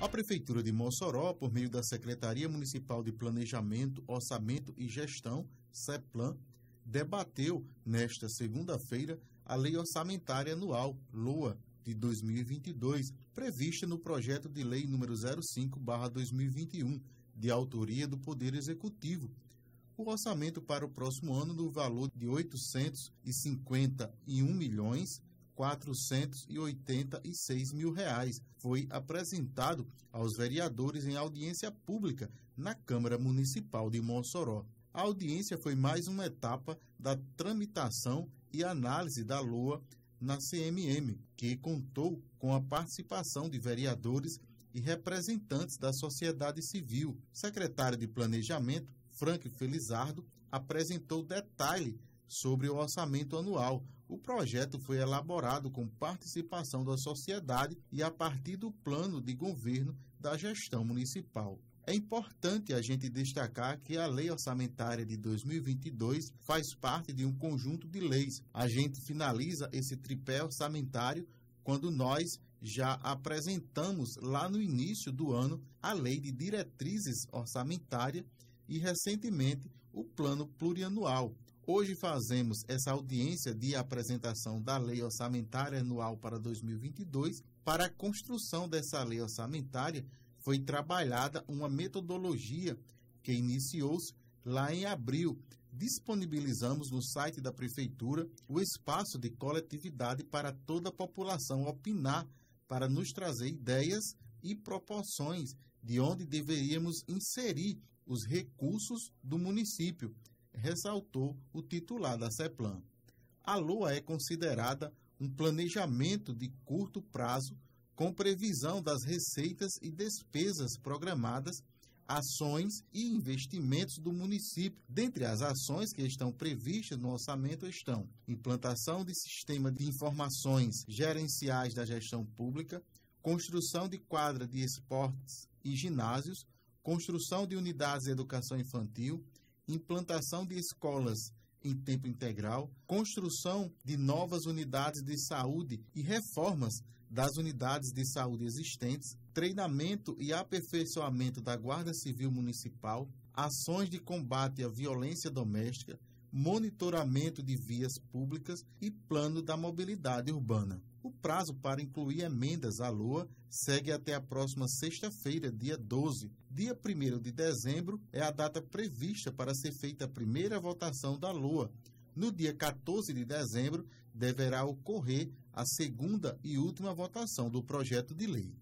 A Prefeitura de Mossoró, por meio da Secretaria Municipal de Planejamento, Orçamento e Gestão, SEPLAN, debateu nesta segunda-feira a Lei Orçamentária Anual, LOA, de 2022, prevista no projeto de lei número 05/2021, de autoria do Poder Executivo. O orçamento para o próximo ano no valor de R$ 851.486.000 foi apresentado aos vereadores em audiência pública na Câmara Municipal de Mossoró. A audiência foi mais uma etapa da tramitação e análise da LOA na CMM, que contou com a participação de vereadores e representantes da sociedade civil. Secretário de Planejamento, Frank Felizardo, apresentou detalhe sobre o orçamento anual. O projeto foi elaborado com participação da sociedade e a partir do plano de governo da gestão municipal. É importante a gente destacar que a Lei Orçamentária de 2022 faz parte de um conjunto de leis. A gente finaliza esse tripé orçamentário quando nós já apresentamos lá no início do ano a Lei de Diretrizes Orçamentárias e, recentemente, o Plano Plurianual. Hoje fazemos essa audiência de apresentação da Lei Orçamentária Anual para 2022. Para a construção dessa Lei Orçamentária, foi trabalhada uma metodologia que iniciou-se lá em abril. Disponibilizamos no site da Prefeitura o espaço de coletividade para toda a população opinar, para nos trazer ideias e proporções de onde deveríamos inserir os recursos do município, ressaltou o titular da SEPLAN. A LOA é considerada um planejamento de curto prazo com previsão das receitas e despesas programadas, ações e investimentos do município. Dentre as ações que estão previstas no orçamento estão implantação de sistema de informações gerenciais da gestão pública, construção de quadra de esportes e ginásios, construção de unidades de educação infantil, implantação de escolas em tempo integral, construção de novas unidades de saúde e reformas das unidades de saúde existentes, treinamento e aperfeiçoamento da Guarda Civil Municipal, ações de combate à violência doméstica, monitoramento de vias públicas e plano da mobilidade urbana. O prazo para incluir emendas à LOA segue até a próxima sexta-feira, dia 12. Dia 1º de dezembro é a data prevista para ser feita a primeira votação da LOA. No dia 14 de dezembro, deverá ocorrer a segunda e última votação do projeto de lei.